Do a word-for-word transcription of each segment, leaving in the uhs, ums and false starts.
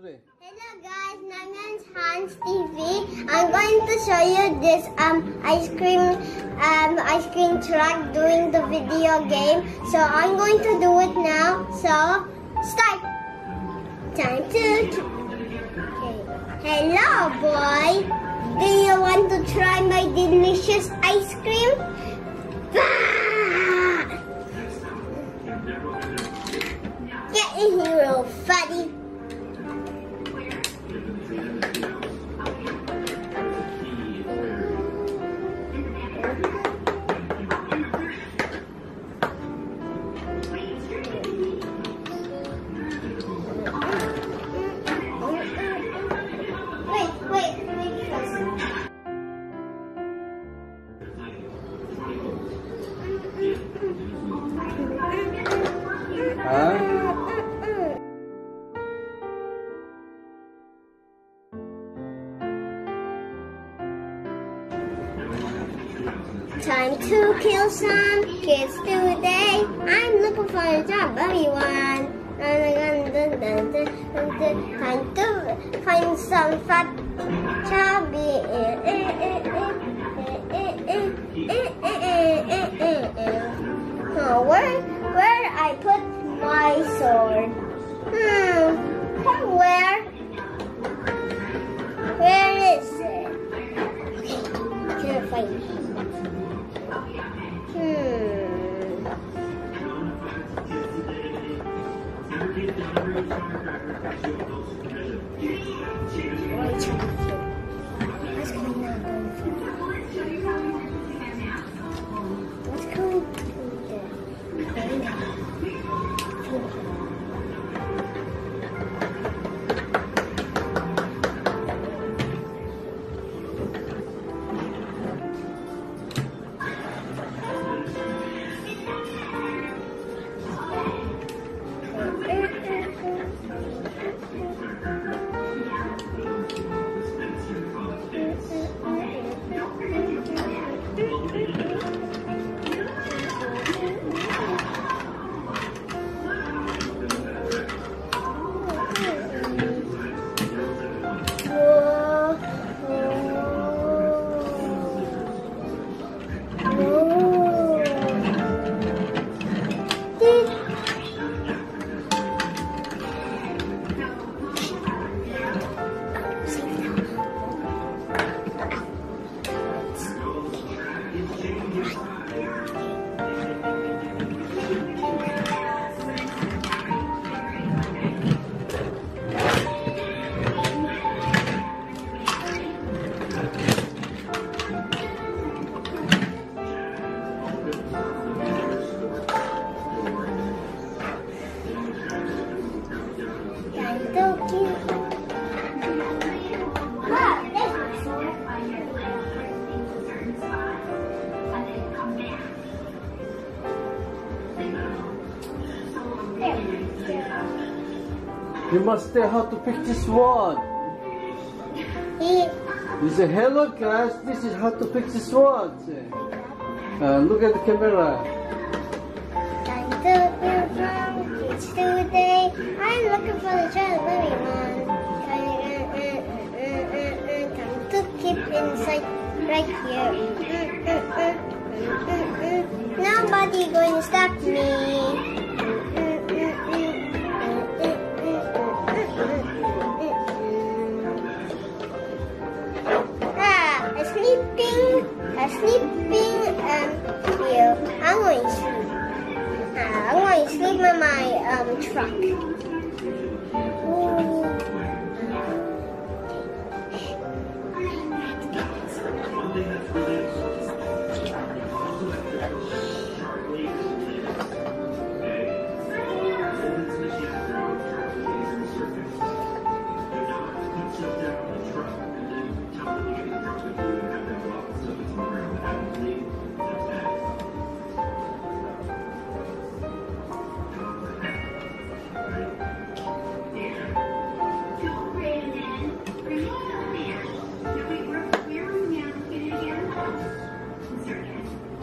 Hello guys, my name is Hans T V. I'm going to show you this um ice cream um ice cream truck doing the video game. So I'm going to do it now. So start. Time to. Okay. Hello boy. Do you want to try my delicious ice cream? Bah! Get in here, old fatty. Time to kill some kids today. I'm looking for a job, everyone. Time to find some fat chubby. Oh, where, where I put my sword? Hmm, somewhere. Where is it? Okay, can't find it. You must tell how to pick this one. You say, hello guys, this is how to pick this one. Uh, look at the camera. Time to build from kids today. I'm looking for the child very much. Time to keep inside right here. Nobody going to stop me. Sleeping um here. I want to sleep. Uh, I want to sleep in my um truck. Ooh.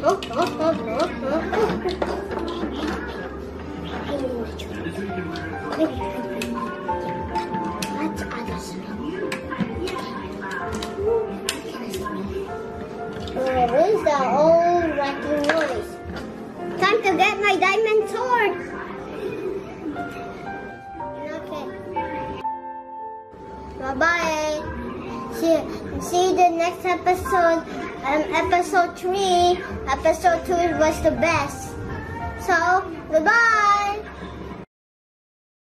Oh, oh, oh, oh, oh, oh. my diamond sword. Okay. Bye-bye. See, see the next episode. Um, episode three. Episode two was the best. So, goodbye.